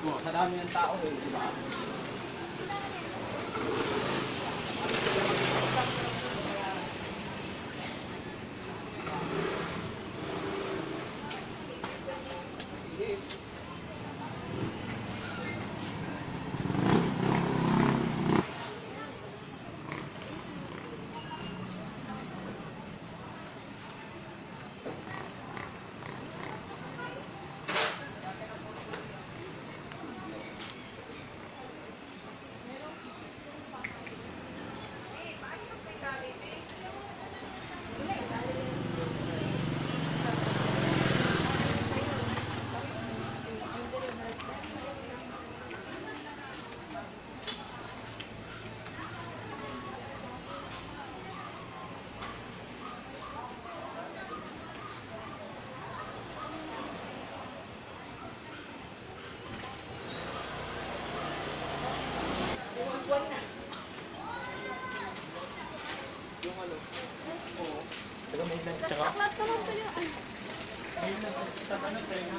Kadami ng tao eh, di ba? Taklat ka lang kayo. Ay, nagtatanong tayo na.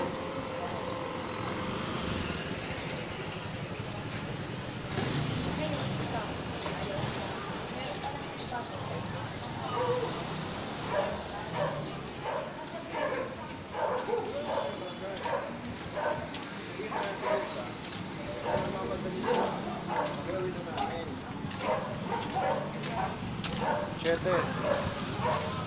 Siete.